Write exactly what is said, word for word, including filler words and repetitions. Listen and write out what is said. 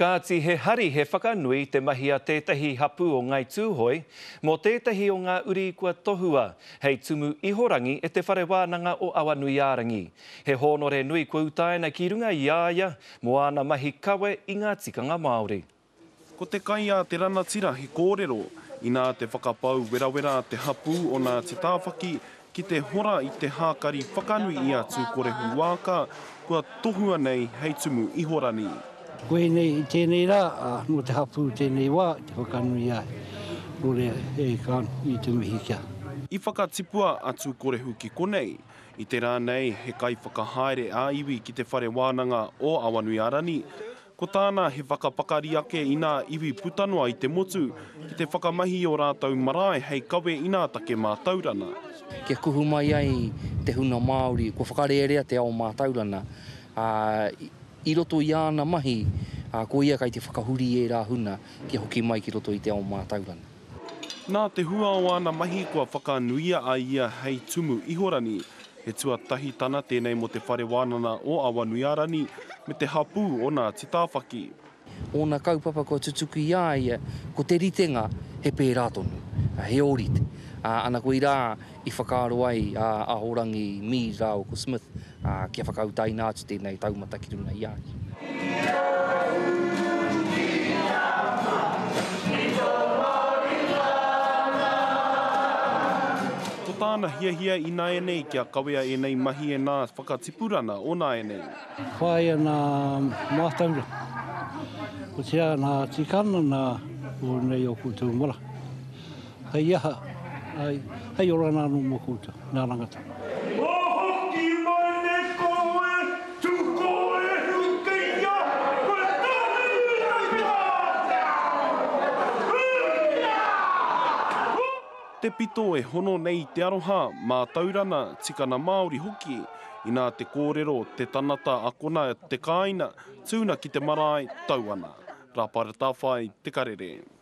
Ka ati he hari he whakanui te mahi a tētahi hapu o Ngai Tuhoe, mō tētahi o ngā uri kua tohua, hei tumu ihorangi e Te Whare Wananga o Awanuiarangi. He hōnore nui kua utaena ki runga i āia, mō ana mahi kawe i ngā tikanga Māori. Ko te kai a te ranatira he kōrero, inā te whakapau werawera te hapu o nā te tāwhaki, ki te hora i te hākari whakanui i a Tukorehu Waaka, kua tohua nei hei tumu ihorangi. Koe nei tēnei rā, mō te hapu tēnei wā, te whakanui ai, rore e kānu i te mihi kia. I whakatipua atu korehu ki konei, i te rā nei he kai whakahaere āiwi ki te Whare Wananga o Awanuiarangi, ko tāna he whakapakari ake i nā iwi putanoa i te motu, ki te whakamahi o rātau marae hei kawe i nā take mātaurana. Ke kuhu mai ai te huna Māori, ko whakarerea te ao mātaurana, I roto i ana mahi, ko ia kai te whakahuri e rā huna ki hoki mai ki roto i te ao mātaurana. Nā te hua o ana mahi kua whakanuia a ia hei tumu ihorangi, he tuatahi tana tēnei mo te Whare Wananga o Awanuiarangi me te hapu o nā te tāwhaki. O nā kaupapa kua tutuku i aia, ko te ritenga he pērā tonu, he orite. Ana koe rā i whakaaro ai ahorangi mi rāo ko Smith kia whakautaina atu tēnei taumata ki runa i ai. Tō tāna hiahia i nā e nei kia kawea e nei mahi e nā whakatipurana o nā e nei. Whai anā mātaura, ko te anā tikana nā o nei o kūtau mara. Hei aha. Ai, hei ora nā no mō koutou, nā rangata. Mō hoki mai ne koe, tu koe rukeia, koe tāne rukeia! Te pito e hono nei te aroha, mātaurana, tikana Māori hoki, inā te kōrero, te tanata akona, te kāina, tūna ki te marae, tauana. Rāpare tāwhai, Te Karere.